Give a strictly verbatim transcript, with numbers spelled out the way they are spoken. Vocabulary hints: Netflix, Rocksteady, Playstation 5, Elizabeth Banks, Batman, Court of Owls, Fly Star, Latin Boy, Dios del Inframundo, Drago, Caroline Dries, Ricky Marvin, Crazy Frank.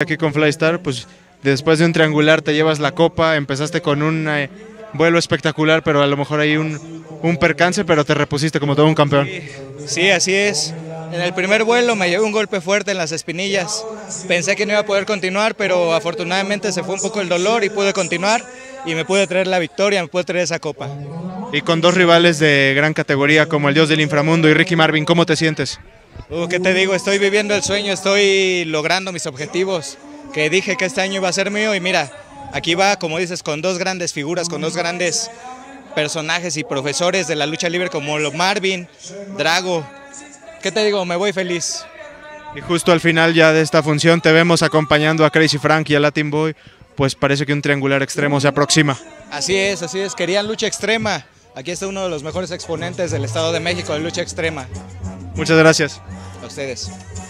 Aquí con Flystar, pues después de un triangular te llevas la copa, empezaste con un eh, vuelo espectacular, pero a lo mejor hay un, un percance, pero te repusiste como todo un campeón. Sí, sí, así es. En el primer vuelo me llevé un golpe fuerte en las espinillas. Pensé que no iba a poder continuar, pero afortunadamente se fue un poco el dolor y pude continuar y me pude traer la victoria, me pude traer esa copa. Y con dos rivales de gran categoría como el Dios del Inframundo y Ricky Marvin, ¿cómo te sientes? Uh, ¿Qué te digo? Estoy viviendo el sueño, estoy logrando mis objetivos, que dije que este año iba a ser mío y mira, aquí va, como dices, con dos grandes figuras, con dos grandes personajes y profesores de la lucha libre como Marvin, Drago. ¿Qué te digo? Me voy feliz. Y justo al final ya de esta función te vemos acompañando a Crazy Frank y a Latin Boy, pues parece que un triangular extremo se aproxima. Así es, así es, querían lucha extrema. Aquí está uno de los mejores exponentes del Estado de México de lucha extrema. Muchas gracias. A ustedes.